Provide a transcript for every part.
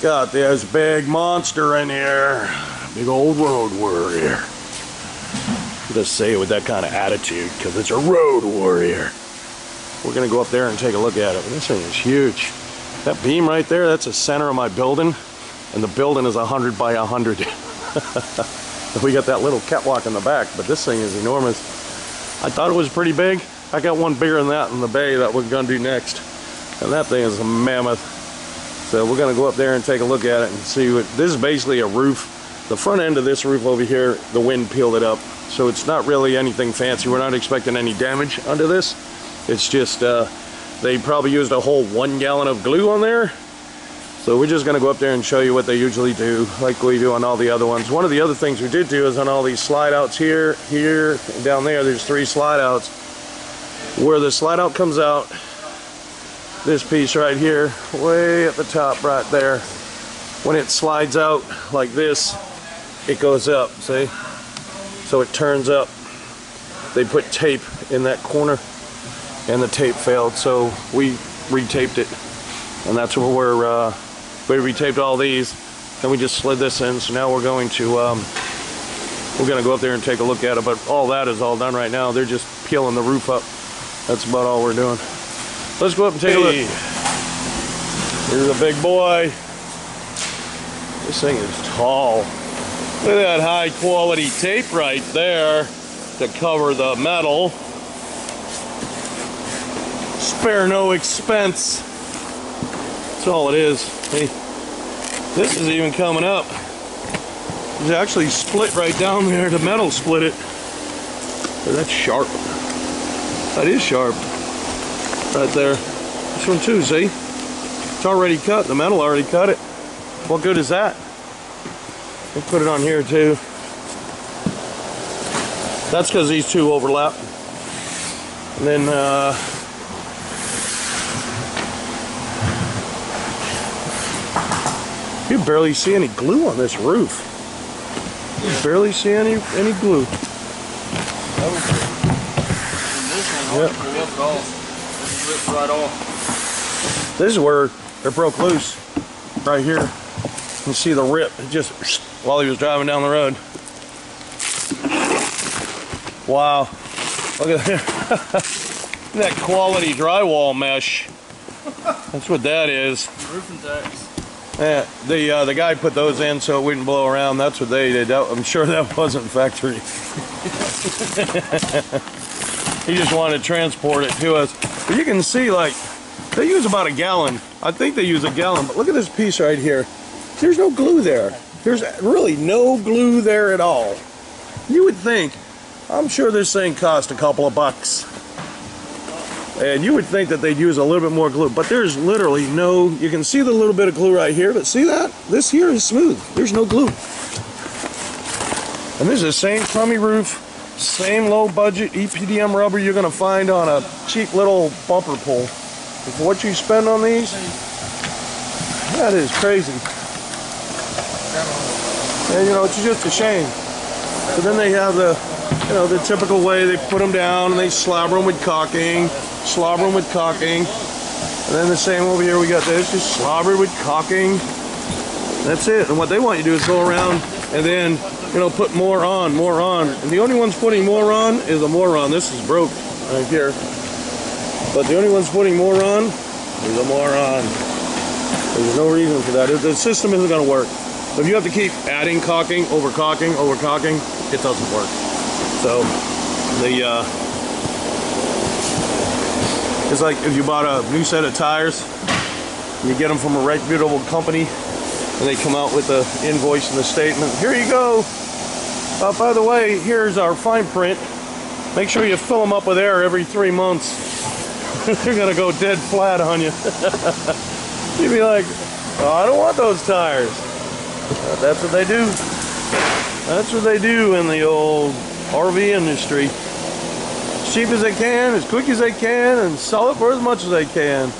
Got this big monster in here. Big old Road Warrior. Just say it with that kind of attitude, because it's a Road Warrior. We're going to go up there and take a look at it. This thing is huge. That beam right there, that's the center of my building. And the building is 100 by 100. We got that little catwalk in the back, but this thing is enormous. I thought it was pretty big. I got one bigger than that in the bay that we're going to do next. And that thing is a mammoth. So we're going to go up there and take a look at it and see what... This is basically a roof. The front end of this roof over here, the wind peeled it up. So it's not really anything fancy. We're not expecting any damage under this. It's just, they probably used a whole 1 gallon of glue on there. So we're just going to go up there and show you what they usually do, like we do on all the other ones. One of the other things we did do is on all these slide outs here, and down there, there's 3 slide outs. Where the slide out comes out, this piece right here, way at the top right there, when it slides out like this, it goes up, see? So it turns up. They put tape in that corner, and the tape failed, so we retaped it. And that's where we're, we retaped all these, and we just slid this in. So now we're going to go up there and take a look at it. But all that is all done right now. They're just peeling the roof up. That's about all we're doing. Let's go up and take a look. Here's a big boy. This thing is tall. Look at that high quality tape right there to cover the metal. Spare no expense. That's all it is. Hey, this is even coming up. It's actually split right down there. The metal split it. Oh, that's sharp. That is sharp. Right there. This one too, see? It's already cut. The metal already cut it. What good is that? We'll put it on here too. That's because these two overlap. And then, you barely see any glue on this roof. You barely see any glue. This is where it broke loose. Right here. You can see the rip. It just while he was driving down the road. Wow. Look at that. That quality drywall mesh. That's what that is. Roofing tacks. Yeah, the guy put those in so it wouldn't blow around. That's what they did. I'm sure that wasn't factory. He just wanted to transport it to us. But you can see, like, they use about a gallon. I think they use a gallon. But look at this piece right here. There's no glue there. There's really no glue there at all. You would think, I'm sure this thing cost a couple of bucks. And you would think that they'd use a little bit more glue, but there's literally no, you can see the little bit of glue right here, but see that? This here is smooth. There's no glue. And this is the same crummy roof, same low budget EPDM rubber you're going to find on a cheap little bumper pull. For what you spend on these, that is crazy. And you know, it's just a shame. But then they have the, you know, the typical way they put them down and they slobber them with caulking. Slobber them with caulking. And then the same over here we got this, just slobber with caulking. That's it. And what they want you to do is go around and then, you know, put more on. And the only one's putting more on is a moron. This is broke right here. But the only one's putting more on is a moron. There's no reason for that. The system isn't going to work. If you have to keep adding caulking, over caulking, over caulking, it doesn't work. So the it's like if you bought a new set of tires, you get them from a reputable company, and they come out with the invoice and the statement. Here you go. By the way, here's our fine print. Make sure you fill them up with air every 3 months. They're gonna go dead flat on you. You'd be like, oh, I don't want those tires. That's what they do. That's what they do in the old RV industry. As cheap as they can, as quick as they can, and sell it for as much as they can.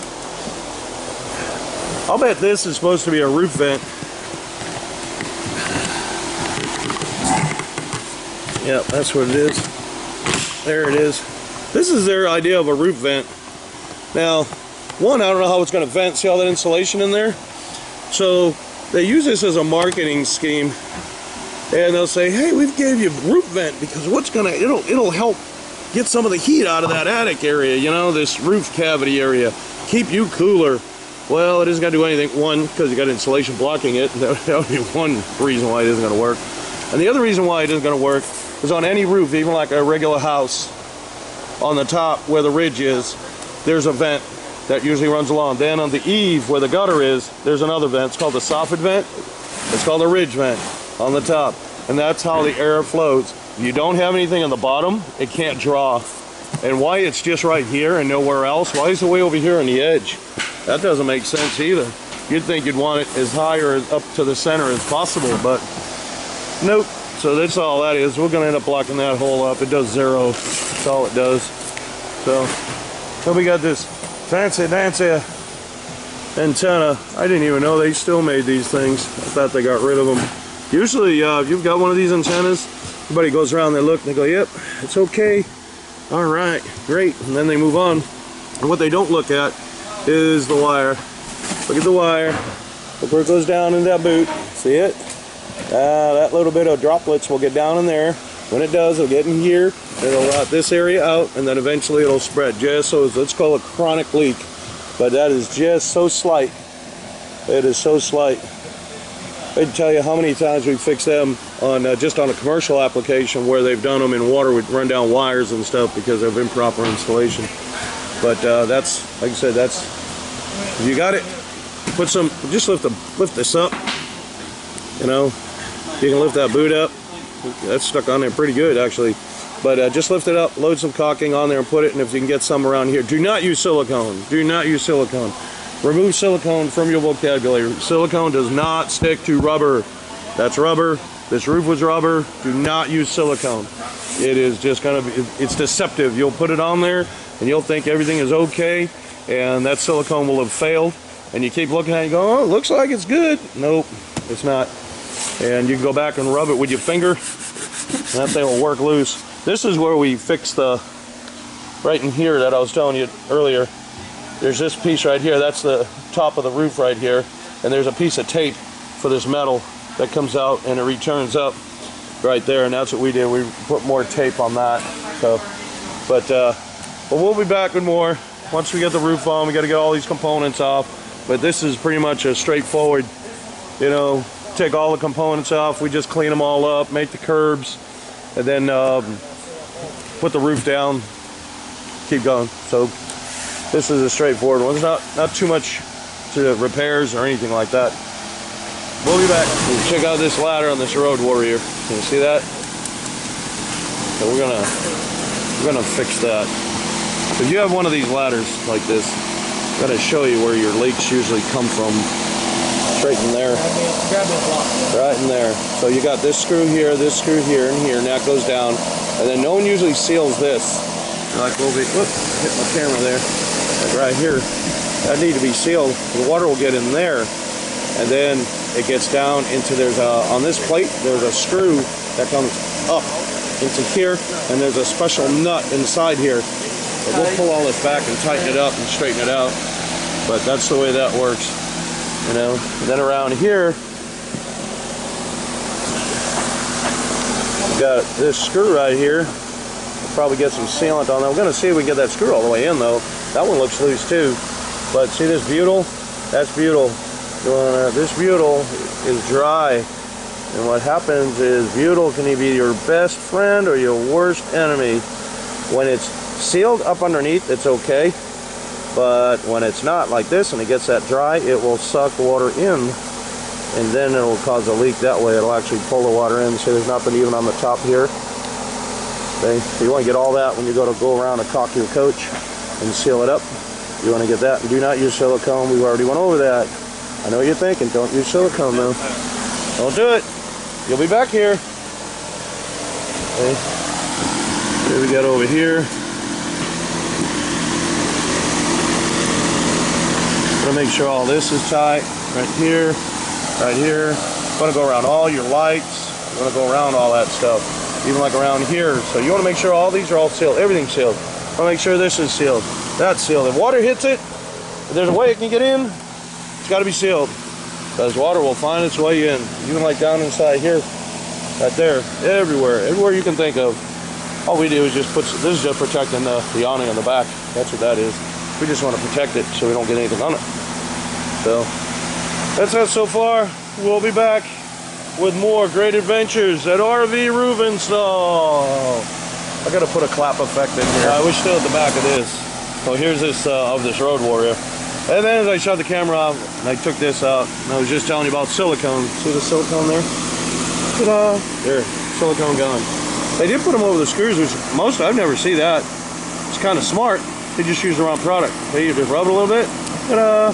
I'll bet this is supposed to be a roof vent. Yep, that's what it is. There it is. This is their idea of a roof vent. Now, one, I don't know how it's going to vent. See all that insulation in there? So They use this as a marketing scheme, and they'll say, hey, we've gave you roof vent because it'll help get some of the heat out of that attic area, you know, this roof cavity area, keep you cooler. Well, it isn't going to do anything, one, because you got insulation blocking it. That would be one reason why it isn't going to work. And the other reason why it isn't going to work is on any roof, even like a regular house, on the top where the ridge is, there's a vent that usually runs along. Then on the eave where the gutter is, there's another vent. It's called the soffit vent. It's called a ridge vent on the top. And that's how the air flows. If you don't have anything on the bottom, it can't draw. And why it's just right here and nowhere else? Why is it way over here on the edge? That doesn't make sense either. You'd think you'd want it as high or as up to the center as possible, but nope. So that's all that is. We're going to end up blocking that hole up. It does zero. That's all it does. So we got this fancy-dancy antenna. I didn't even know they still made these things. I thought they got rid of them. Usually, if you've got one of these antennas, everybody goes around, they look, and they go, yep, it's okay. All right, great. And then they move on. And what they don't look at is the wire. Look at the wire. Look where it goes down in that boot. See it? That little bit of droplets will get down in there. When it does, it'll get in here, it'll rot this area out, and then eventually it'll spread. Just so, let's call it chronic leak, but that is just so slight. It is so slight. I'd tell you how many times we fix them on just on a commercial application where they've done them in water with run down wires and stuff because of improper installation. But that's, like I said, that's, if you got it, put some, just lift this up, you know, you can lift that boot up. That's stuck on there pretty good, actually. But just lift it up, load some caulking on there and put it, and if you can get some around here. Do not use silicone. Do not use silicone. Remove silicone from your vocabulary. Silicone does not stick to rubber. That's rubber. This roof was rubber. Do not use silicone. It is just kind of, it's deceptive. You'll put it on there, and you'll think everything is okay, and that silicone will have failed. And you keep looking at it and go, oh, it looks like it's good. Nope, it's not. And you can go back and rub it with your finger, and that thing will work loose. This is where we fix the, right in here that I was telling you earlier, there's this piece right here, that's the top of the roof right here, and there's a piece of tape for this metal that comes out and it returns up right there, and that's what we did. We put more tape on that. So, but we'll be back with more. Once we get the roof on, we got to get all these components off, but this is pretty much a straightforward, you know, take all the components off, we just clean them all up, make the curbs, and then put the roof down, keep going. So this is a straightforward one. It's not too much to repairs or anything like that. We'll be back. We'll check out this ladder on this Road Warrior. Can you see that? So we're gonna fix that. If you have one of these ladders like this, I'm gonna show you where your leaks usually come from. Right in there, right in there. So you got this screw here, and here, and that goes down. And then no one usually seals this. Like we'll be, whoops, hit my camera there. Like right here, that need to be sealed. The water will get in there, and then it gets down into, there's a, on this plate, there's a screw that comes up into here, and there's a special nut inside here. But we'll pull all this back and tighten it up and straighten it out. But that's the way that works. You know, and then around here, we've got this screw right here. We'll probably get some sealant on that. We're going to see if we can get that screw all the way in, though. That one looks loose, too. But see this butyl? That's butyl. This butyl is dry. And what happens is butyl can either be your best friend or your worst enemy. When it's sealed up underneath, it's okay. But when it's not like this and it gets that dry, it will suck water in, and then it will cause a leak that way. It'll actually pull the water in. See, there's nothing even on the top here. Okay. So you want to get all that when you go around and caulk your coach and seal it up. You want to get that. And do not use silicone. We already went over that. I know what you're thinking. Don't use silicone, though. Don't do it. You'll be back here. Okay. Here we got over here. Make sure all this is tight, right here, right here. You want to go around all your lights, you want to go around all that stuff, even like around here. So you want to make sure all these are all sealed, everything's sealed. You want to make sure this is sealed, that's sealed. If water hits it, if there's a way it can get in, it's got to be sealed. because water will find its way in, even like down inside here, right there, everywhere you can think of. All we do is just put, this is just protecting the awning on the back. That's what that is. We just want to protect it so we don't get anything on it. So that's it so far. We'll be back with more great adventures at RV Roof Install. I gotta put a clap effect in here. I wish still at the back of this. So here's this of this Road Warrior. And then as I shut the camera off, and I took this out, and I was just telling you about silicone. See the silicone there? Ta-da! There, silicone gone. They did put them over the screws, which most I've never seen that. It's kind of smart. They just use the wrong product. They just rub it a little bit. Ta-da!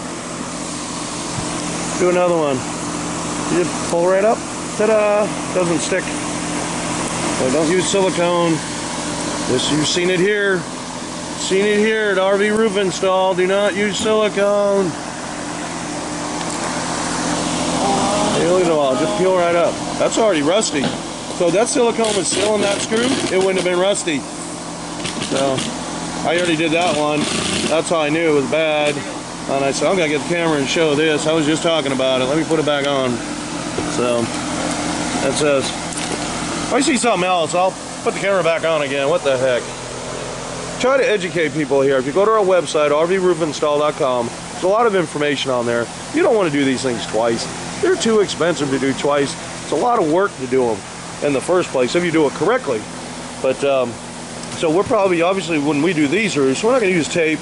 Do another one. You just pull right up. Ta-da! Doesn't stick. So don't use silicone. This, you've seen it here. Seen it here at RV Roof Install. Do not use silicone. Hey, look at it all. Just peel right up. That's already rusty. So that silicone was still in that screw. It wouldn't have been rusty. So I already did that one. That's how I knew it was bad. And I said, I'm gonna get the camera and show this. I was just talking about it. Let me put it back on. So that says, if I see something else, I'll put the camera back on again. What the heck? Try to educate people here. If you go to our website, rvroofinstall.com, there's a lot of information on there. You don't want to do these things twice. They're too expensive to do twice. It's a lot of work to do them in the first place if you do it correctly. But so we're probably, obviously, when we do these roofs, we're not going to use tape.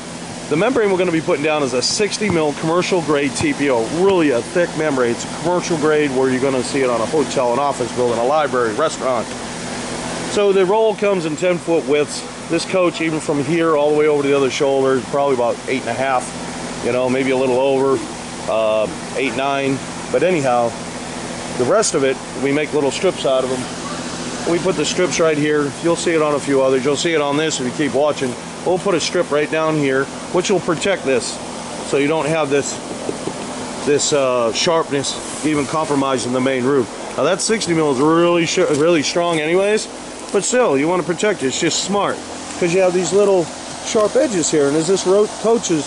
The membrane we're going to be putting down is a 60 mil commercial grade TPO, really a thick membrane. It's a commercial grade where you're going to see it on a hotel, an office building, a library, restaurant. So the roll comes in 10-foot widths. This coach, even from here all the way over to the other shoulder, is probably about 8.5, you know, maybe a little over, 8, 9. But anyhow, the rest of it, we make little strips out of them. We put the strips right here. You'll see it on a few others. You'll see it on this if you keep watching. We'll put a strip right down here, which will protect this, so you don't have this sharpness even compromising the main roof. Now that 60 mil is really strong anyways. But still, you want to protect it. It's just smart because you have these little sharp edges here. And as this coach is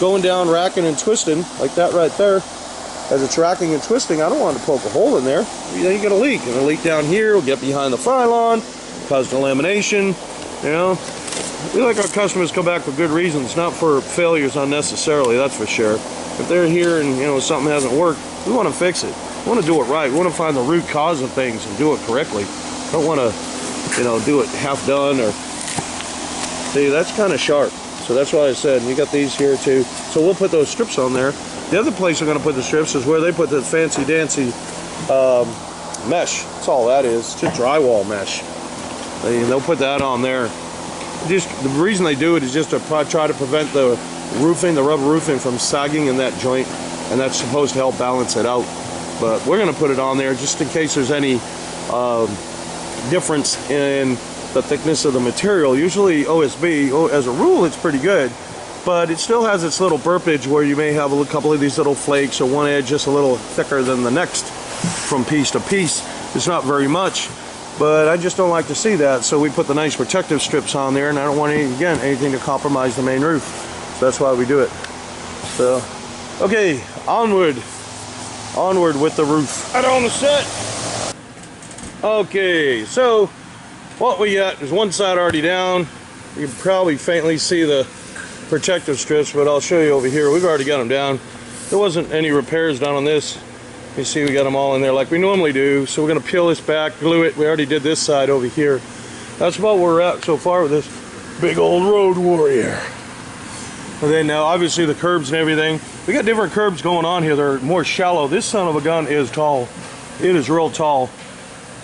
going down, racking and twisting, like that right there, as it's racking and twisting, I don't want to poke a hole in there. You ain't gonna leak. It'll leak down here. It'll get behind the pylon, cause delamination. You know, we like our customers come back for good reasons, not for failures unnecessarily. That's for sure. If they're here and you know something hasn't worked, we want to fix it. We want to do it right. We want to find the root cause of things and do it correctly. Don't want to, you know, do it half done. Or see, that's kind of sharp, so that's why I said. You got these here too, so we'll put those strips on there. The other place we're going to put the strips is where they put the fancy dancy mesh. That's all that is. It's a drywall mesh. They'll put that on there. Just the reason they do it is just to try to prevent the roofing, the rubber roofing, from sagging in that joint, and that's supposed to help balance it out. But we're going to put it on there just in case there's any difference in the thickness of the material. Usually OSB, as a rule, it's pretty good, but it still has its little burpage where you may have a couple of these little flakes or one edge just a little thicker than the next from piece to piece. It's not very much, but I just don't like to see that, so we put the nice protective strips on there, and I don't want any, again, anything to compromise the main roof, so that's why we do it. So, okay, onward with the roof. Right on the set. Okay, so what we got is one side already down. You can probably faintly see the protective strips, but I'll show you over here. We've already got them down. There wasn't any repairs done on this. You see we got them all in there like we normally do. So we're going to peel this back, glue it. We already did this side over here. That's about where we're at so far with this big old Road Warrior. And then now, obviously, the curbs and everything. We got different curbs going on here. They're more shallow. This son of a gun is tall. It is real tall.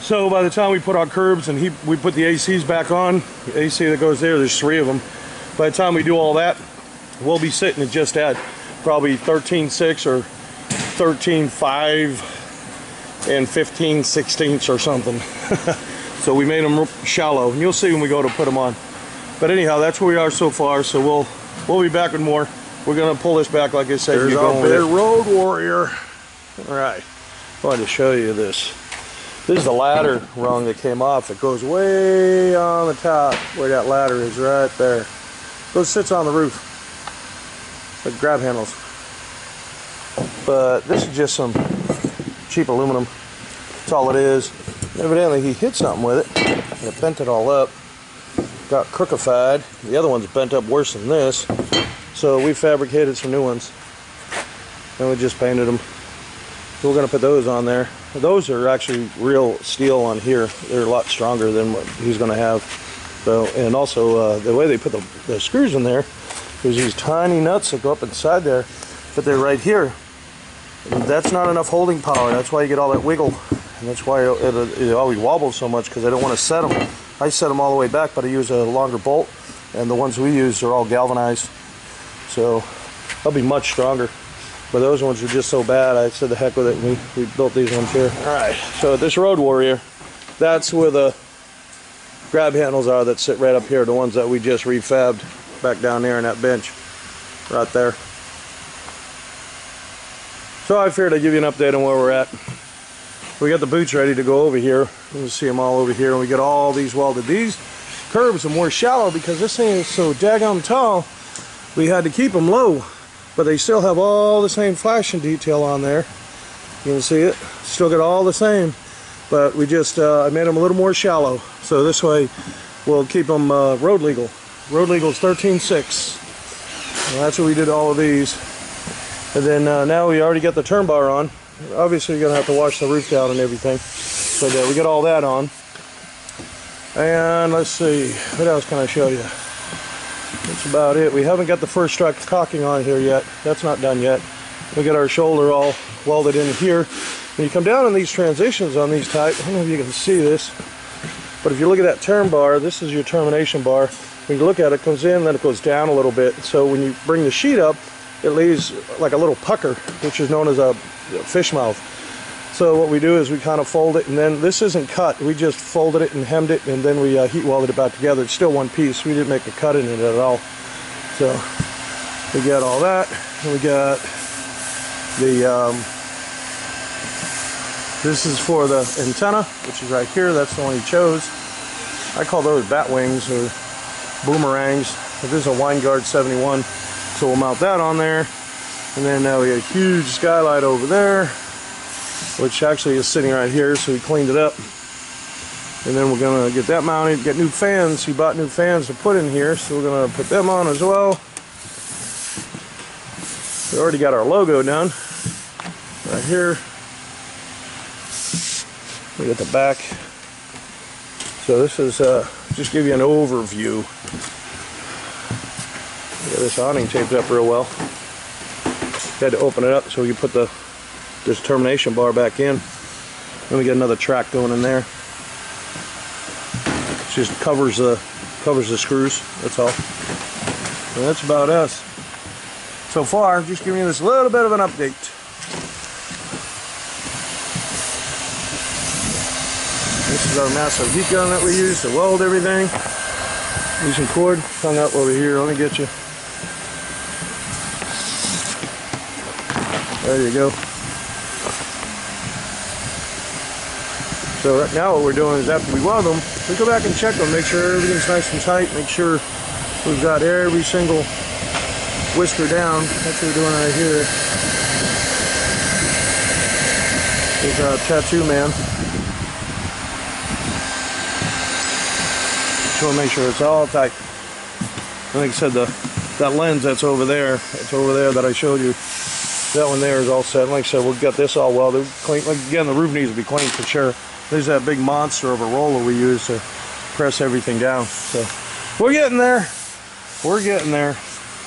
So by the time we put our curbs and we put the ACs back on, the AC that goes there, there's 3 of them. By the time we do all that, we'll be sitting at just at probably 13.6 or 13.5 and 15/16 or something. So we made them shallow, and you'll see when we go to put them on. But anyhow, that's where we are so far, so we'll be back with more. We're going to pull this back, like I said. There's our big Road Warrior. All right, I wanted to show you this. This is the ladder rung that came off. It goes way on the top where that ladder is right there. It sits on the roof. Like grab handles. But this is just some cheap aluminum. That's all it is. Evidently he hit something with it and it bent it all up. Got crookified. The other one's bent up worse than this. So we fabricated some new ones and we just painted them. So we're going to put those on there. Those are actually real steel on here. They're a lot stronger than what he's going to have. So, and also the way they put the screws in there is these tiny nuts that go up inside there, but they're right here. That's not enough holding power. That's why you get all that wiggle, and that's why it always wobbles so much, because I don't want to set them. I set them all the way back, but I use a longer bolt, and the ones we use are all galvanized, so they'll be much stronger. But those ones were just so bad, I said the heck with it, and we built these ones here. All right, so this Road Warrior, that's where the grab handles are that sit right up here, the ones that we just refabbed back down there in that bench, right there. So I figured I'd give you an update on where we're at. We got the boots ready to go over here. You'll see them all over here, and we got all these welded. These curbs are more shallow because this thing is so daggum tall, we had to keep them low. But they still have all the same flashing detail on there. You can see it. Still got all the same, but we just I made them a little more shallow. So this way, we'll keep them road legal. Road legal is 13.6. That's what we did all of these. And then now we already got the turn bar on. Obviously, you're gonna have to wash the roof down and everything. So we got all that on. And let's see, what else can I show you? That's about it. We haven't got the first strut caulking on here yet. That's not done yet. We got our shoulder all welded in here. When you come down on these transitions on these type, I don't know if you can see this, but if you look at that turn bar, this is your termination bar. When you look at it, it comes in, then it goes down a little bit. So when you bring the sheet up, it leaves like a little pucker, which is known as a fish mouth. So what we do is we kind of fold it, and then this isn't cut. We just folded it and hemmed it, and then we heat welded it back together. It's still one piece. We didn't make a cut in it at all. So we got all that. We got the this is for the antenna, which is right here. That's the one he chose. I call those bat wings or boomerangs. This is a Winegard 71, so we'll mount that on there. And then now we got a huge skylight over there, which actually is sitting right here, so we cleaned it up. And then we're gonna get that mounted, get new fans. He bought new fans to put in here, so we're gonna put them on as well. We already got our logo done. Right here. We got the back. So this is, just give you an overview. Yeah, this awning taped up real well. Had to open it up so we could put the this termination bar back in. Then we got another track going in there. It just covers the screws, that's all. And that's about us. So far, just giving you this little bit of an update. This is our massive heat gun that we use to weld everything. Using cord, hung up over here, let me get you. There you go. So right now what we're doing is after we weld them, we go back and check them, make sure everything's nice and tight, make sure we've got every single whisker down. That's what we're doing right here. Here's our tattoo man. Just want to make sure it's all tight. Like I said, that lens that's over there, that I showed you, that one there is all set. Like I said, we've got this all welded. Clean. Like again, the roof needs to be cleaned for sure. There's that big monster of a roller we use to press everything down. So we're getting there. We're getting there.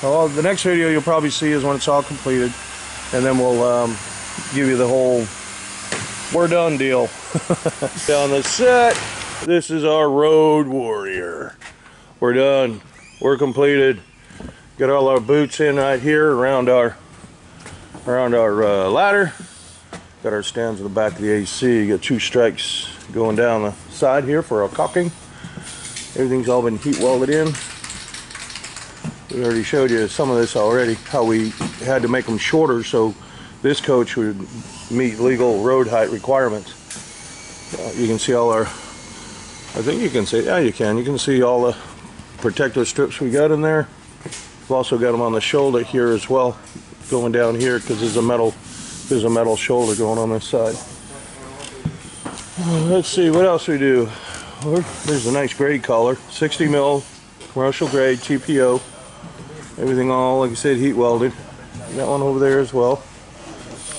Well, the next video you'll probably see is when it's all completed, and then we'll give you the whole we're done deal. Down the set. This is our Road Warrior. We're done. We're completed. Got all our boots in right here around our ladder. Got our stands in the back of the AC. Got two strikes going down the side here for our caulking. Everything's all been heat welded in. We already showed you some of this already, how we had to make them shorter so this coach would meet legal road height requirements. You can see all our, I think you can see, yeah you can see all the protective strips we got in there. We've also got them on the shoulder here as well, going down here because there's a metal shoulder going on this side. Let's see what else we do. There's a nice grade collar, 60 mil commercial grade TPO. Everything all, like I said, heat welded. And that one over there as well.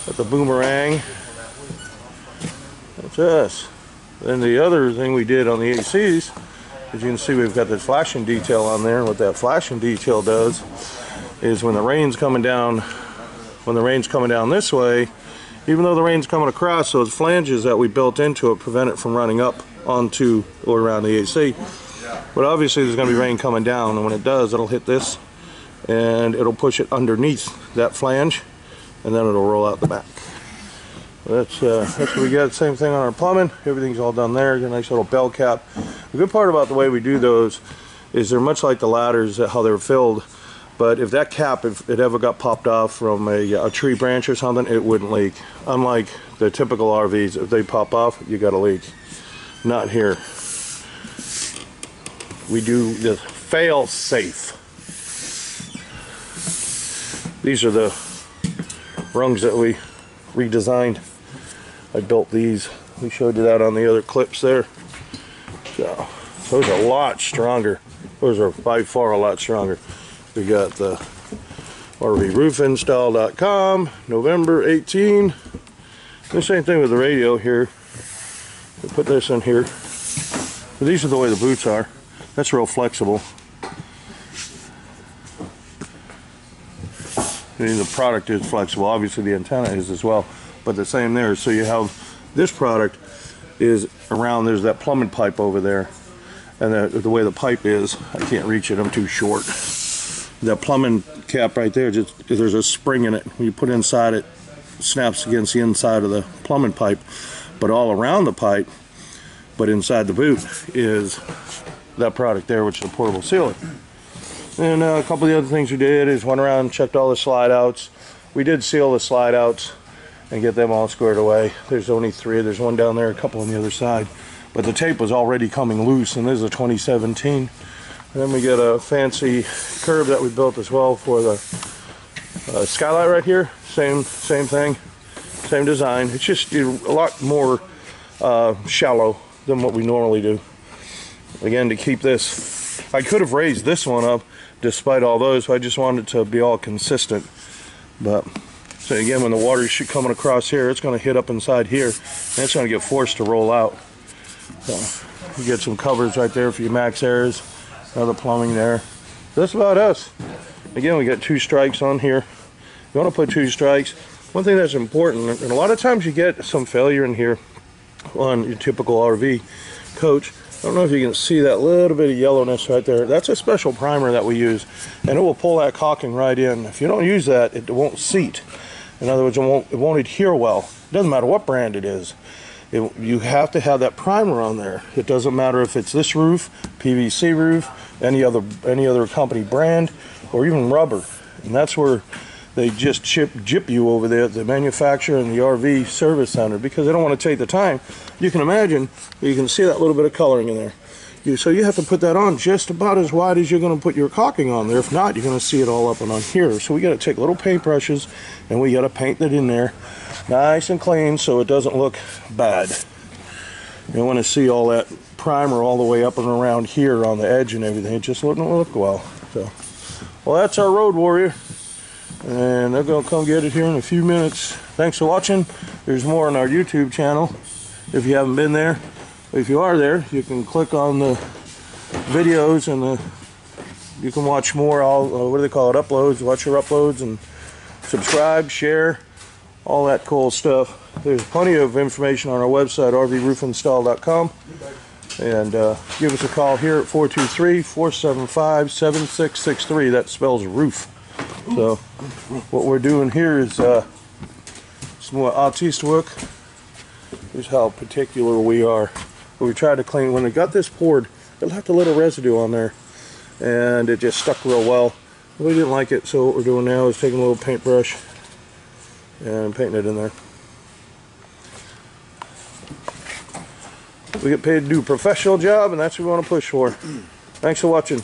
Got the boomerang. That's us. Then the other thing we did on the ACs, as you can see, we've got this flashing detail on there. And what that flashing detail does is when the rain's coming down this way, even though the rain's coming across, those flanges that we built into it prevent it from running up onto or around the AC. But obviously there's going to be rain coming down, and when it does, it'll hit this and it'll push it underneath that flange, and then it'll roll out the back. That's what we got. Same thing on our plumbing. Everything's all done there. Got a nice little bell cap. The good part about the way we do those is they're much like the ladders, how they're filled. But if that cap, if it ever got popped off from a tree branch or something, it wouldn't leak. Unlike the typical RVs, if they pop off, you got a leak. Not here. We do the fail safe. These are the rungs that we redesigned. I built these. We showed you that on the other clips there. So those are a lot stronger. Those are by far a lot stronger. We got the rvroofinstall.com, November 18. The same thing with the radio here. We'll put this in here. So these are the way the boots are. That's real flexible. I mean, the product is flexible. Obviously, the antenna is as well. But the same there. So you have this product is around. There's that plumbing pipe over there. And the way the pipe is, I can't reach it. I'm too short. That plumbing cap right there, just there's a spring in it. When you put inside, it snaps against the inside of the plumbing pipe, but all around the pipe, but inside the boot, is that product there, which is a portable sealer. And a couple of the other things we did is went around and checked all the slide outs. We did seal the slide outs and get them all squared away. There's only three. There's one down there, a couple on the other side, but the tape was already coming loose, and this is a 2017. And then we get a fancy curb that we built as well for the skylight right here. Same thing, same design. It's just a lot more shallow than what we normally do. Again, to keep this, I could have raised this one up despite all those, so I just wanted to be all consistent. But so again, when the water's coming across here, it's going to hit up inside here, and it's going to get forced to roll out. So you get some covers right there for your max airs. Another plumbing there. That's about us. Again, we got two strikes on here. You want to put two strikes. One thing that's important, and a lot of times you get some failure in here on your typical RV coach. I don't know if you can see that little bit of yellowness right there. That's a special primer that we use, and it will pull that caulking right in. If you don't use that, it won't seat. In other words, it won't adhere well. It doesn't matter what brand it is. You have to have that primer on there. It doesn't matter if it's this roof, PVC roof, any other company brand, or even rubber. And that's where they just gyp you over there at the manufacturer and the RV service center, because they don't want to take the time. You can imagine, you can see that little bit of coloring in there. So you have to put that on just about as wide as you're going to put your caulking on there. If not, you're going to see it all up and on here. So we got to take little paintbrushes, and we got to paint that in there nice and clean so it doesn't look bad. You want to see all that primer all the way up and around here on the edge and everything. It just doesn't look well. So, well, that's our Road Warrior, and they're going to come get it here in a few minutes. Thanks for watching. There's more on our YouTube channel if you haven't been there. If you are there, you can click on the videos, and you can watch more. Uploads. Watch your uploads and subscribe, share. All that cool stuff. There's plenty of information on our website, rvroofinstall.com. And give us a call here at 423-475-7663. That spells roof. So what we're doing here is some more artist work. Here's how particular we are. But we tried to clean. When I got this poured, it left a little residue on there, and it just stuck real well. We didn't like it, so what we're doing now is taking a little paintbrush and painting it in there. We get paid to do a professional job, and that's what we want to push for. Thanks for watching.